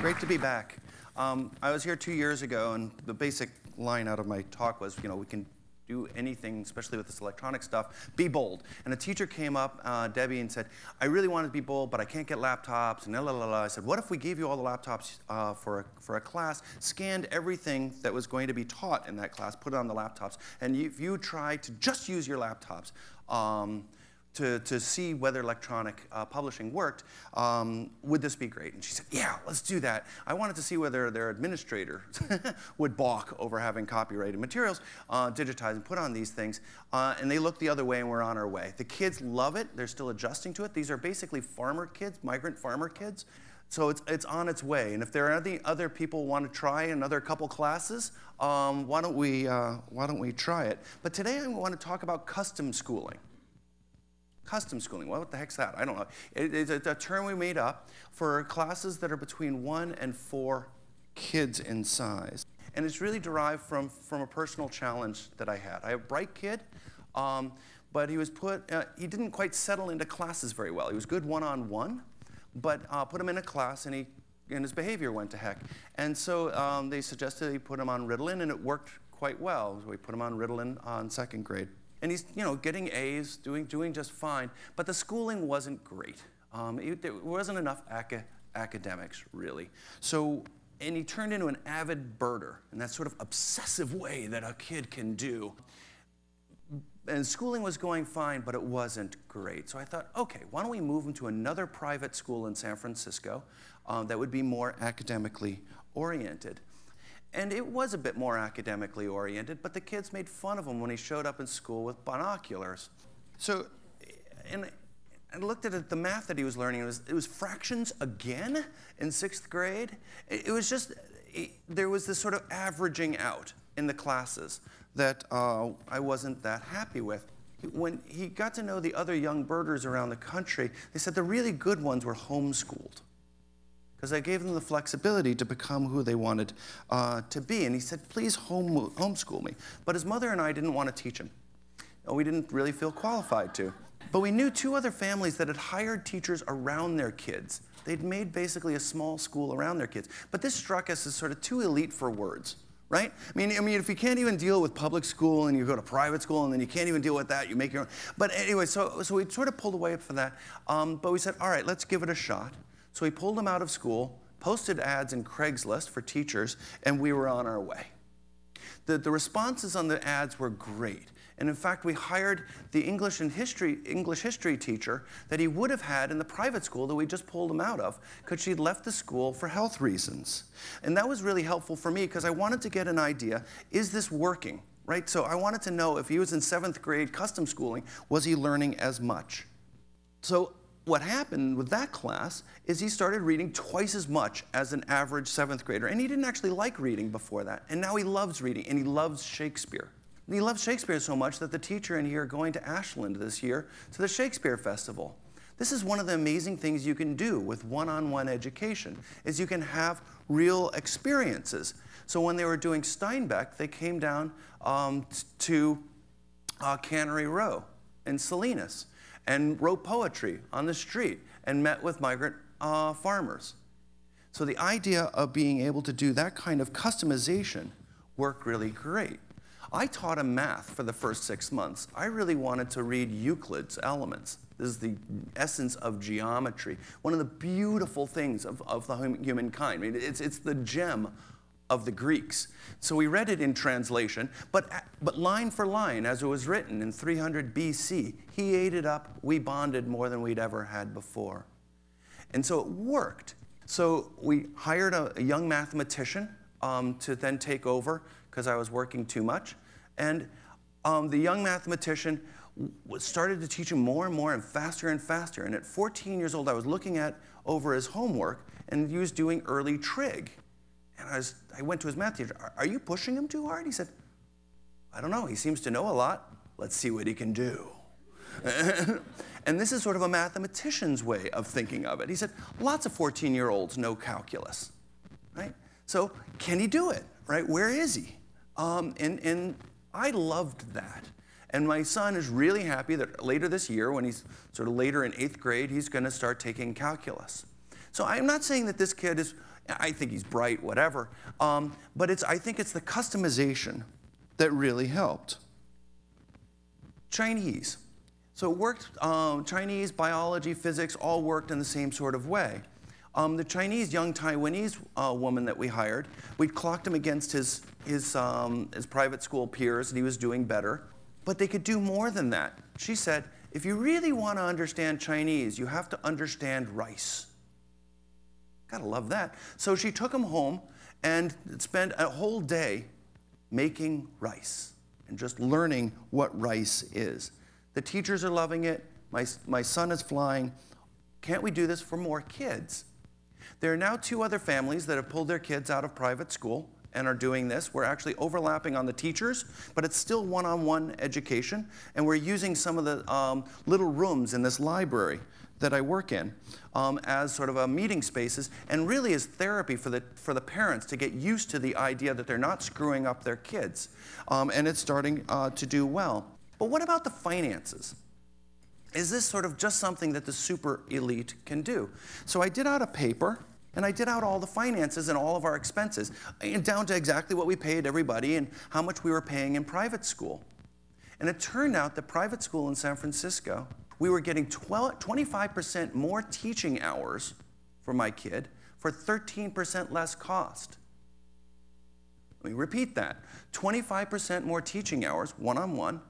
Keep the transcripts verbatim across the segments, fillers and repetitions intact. Great to be back. Um, I was here two years ago, and the basic line out of my talk was, you know, we can do anything, especially with this electronic stuff, be bold. And a teacher came up, uh, Debbie, and said, I really want to be bold, but I can't get laptops, and la la la la. I said, what if we gave you all the laptops uh, for, a, for a class, scanned everything that was going to be taught in that class, put it on the laptops, and you, if you try to just use your laptops, um, To, to see whether electronic uh, publishing worked, um, would this be great? And she said, yeah, let's do that. I wanted to see whether their administrator would balk over having copyrighted materials uh, digitized and put on these things. Uh, and they looked the other way, and we're on our way. The kids love it. They're still adjusting to it. These are basically farmer kids, migrant farmer kids. So it's, it's on its way. And if there are any other people who want to try another couple classes, um, why don't we, uh, why don't we try it? But today I want to talk about custom schooling. Custom schooling, well, what the heck's that? I don't know. It, it's a, a term we made up for classes that are between one and four kids in size. And it's really derived from, from a personal challenge that I had. I have a bright kid, um, but he was put, uh, he didn't quite settle into classes very well. He was good one-on-one, but uh, put him in a class and, he, and his behavior went to heck. And so um, they suggested he put him on Ritalin, and it worked quite well. So we put him on Ritalin on second grade. And he's, you know, getting A's, doing, doing just fine. But the schooling wasn't great. Um, it, there wasn't enough aca academics, really. So, and he turned into an avid birder in that sort of obsessive way that a kid can do. And schooling was going fine, but it wasn't great. So I thought, okay, why don't we move him to another private school in San Francisco um, that would be more academically oriented. And it was a bit more academically oriented, but the kids made fun of him when he showed up in school with binoculars. So, and I looked at it, the math that he was learning. It was, it was fractions again in sixth grade. It, it was just, it, there was this sort of averaging out in the classes that uh, I wasn't that happy with. When he got to know the other young birders around the country, they said the really good ones were homeschooled, because I gave them the flexibility to become who they wanted uh, to be. And he said, please home homeschool me. But his mother and I didn't want to teach him. And we didn't really feel qualified to. But we knew two other families that had hired teachers around their kids. They'd made basically a small school around their kids. But this struck us as sort of too elite for words, right? I mean, I mean, if you can't even deal with public school and you go to private school and then you can't even deal with that, you make your own. But anyway, so, so we sort of pulled away from that. Um, but we said, all right, let's give it a shot. So we pulled him out of school, posted ads in Craigslist for teachers, and we were on our way. The, the responses on the ads were great. And in fact, we hired the English and history, English history teacher that he would have had in the private school that we just pulled him out of, because she'd left the school for health reasons. And that was really helpful for me, because I wanted to get an idea, is this working, right? So I wanted to know if he was in seventh grade custom schooling, was he learning as much? So what happened with that class is he started reading twice as much as an average seventh grader. And he didn't actually like reading before that. And now he loves reading, and he loves Shakespeare. And he loves Shakespeare so much that the teacher and he are going to Ashland this year to the Shakespeare Festival. This is one of the amazing things you can do with one-on-one education, is you can have real experiences. So when they were doing Steinbeck, they came down um, to uh, Cannery Row in Salinas, and wrote poetry on the street, and met with migrant uh, farmers. So the idea of being able to do that kind of customization worked really great. I taught him math for the first six months. I really wanted to read Euclid's Elements. This is the essence of geometry, one of the beautiful things of, of the hum humankind. I mean, it's, it's the gem of the Greeks. So we read it in translation, but, but line for line, as it was written in three hundred B C, he ate it up, we bonded more than we'd ever had before. And so it worked. So we hired a, a young mathematician um, to then take over, because I was working too much. And um, the young mathematician started to teach him more and more and faster and faster. And at fourteen years old, I was looking at over his homework, and he was doing early trig. And I, was, I went to his math teacher, are, are you pushing him too hard? He said, I don't know, he seems to know a lot. Let's see what he can do. And this is sort of a mathematician's way of thinking of it. He said, lots of fourteen-year-olds know calculus, right? So can he do it, right? Where is he? Um, and, and I loved that. And my son is really happy that later this year, when he's sort of later in eighth grade, he's going to start taking calculus. So I'm not saying that this kid is, I think he's bright, whatever, um, but it's, I think it's the customization that really helped. Chinese. So it worked, um, Chinese, biology, physics, all worked in the same sort of way. Um, the Chinese young Taiwanese uh, woman that we hired, we clocked him against his, his, um, his private school peers, and he was doing better. But they could do more than that. She said, if you really want to understand Chinese, you have to understand rice. Gotta love that. So she took him home and spent a whole day making rice and just learning what rice is. The teachers are loving it. My, my son is flying. Can't we do this for more kids? There are now two other families that have pulled their kids out of private school and are doing this. We're actually overlapping on the teachers, but it's still one-on-one education, and we're using some of the um, little rooms in this library that I work in um, as sort of a meeting spaces, and really as therapy for the, for the parents to get used to the idea that they're not screwing up their kids, um, and it's starting uh, to do well. But what about the finances? Is this sort of just something that the super elite can do? So I did out a paper, and I did out all the finances and all of our expenses, and down to exactly what we paid everybody and how much we were paying in private school. And it turned out that private school in San Francisco, we were getting twenty-five percent more teaching hours for my kid for thirteen percent less cost. Let me repeat that. twenty-five percent more teaching hours, one-on-one,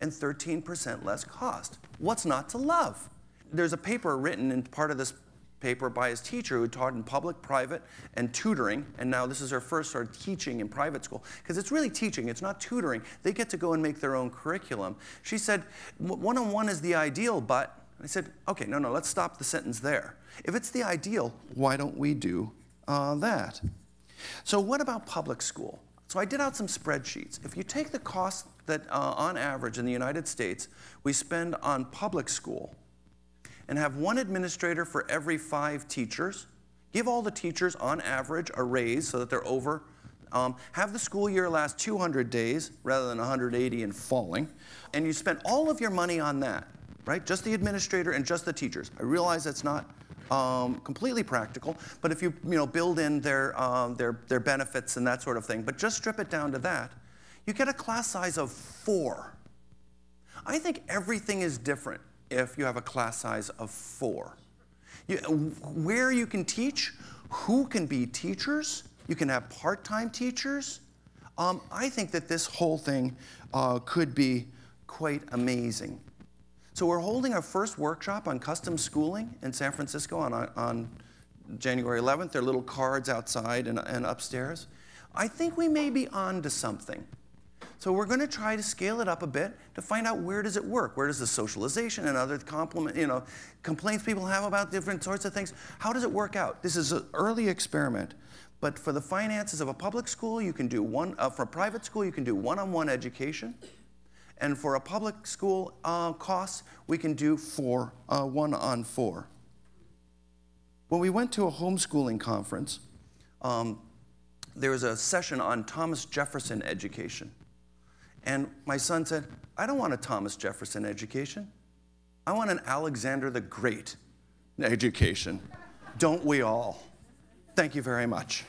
and thirteen percent less cost. What's not to love? There's a paper written in part of this paper by his teacher who taught in public, private, and tutoring, and now this is her first sort of teaching in private school, because it's really teaching, it's not tutoring. They get to go and make their own curriculum. She said, one-on-one is the ideal, but, I said, okay, no, no, let's stop the sentence there. If it's the ideal, why don't we do uh, that? So what about public school? So I did out some spreadsheets. If you take the cost that uh, on average in the United States we spend on public school, and have one administrator for every five teachers, give all the teachers on average a raise so that they're over, um, have the school year last two hundred days rather than one hundred eighty and falling, and you spend all of your money on that, right? Just the administrator and just the teachers. I realize that's not um, completely practical, but if you, you know, build in their, um, their, their benefits and that sort of thing, but just strip it down to that, you get a class size of four. I think everything is different if you have a class size of four. You, where you can teach, who can be teachers, you can have part-time teachers. Um, I think that this whole thing uh, could be quite amazing. So we're holding our first workshop on custom schooling in San Francisco on, on January eleventh. There are little cards outside and, and upstairs. I think we may be on to something. So we're going to try to scale it up a bit to find out where does it work? Where does the socialization and other compliment, you know, complaints people have about different sorts of things, how does it work out? This is an early experiment, but for the finances of a public school, you can do one, uh, for a private school, you can do one-on-one education, and for a public school uh, costs, we can do four, uh, one-on-four. When we went to a homeschooling conference, um, there was a session on Thomas Jefferson education. And my son said, I don't want a Thomas Jefferson education. I want an Alexander the Great education. Don't we all? Thank you very much.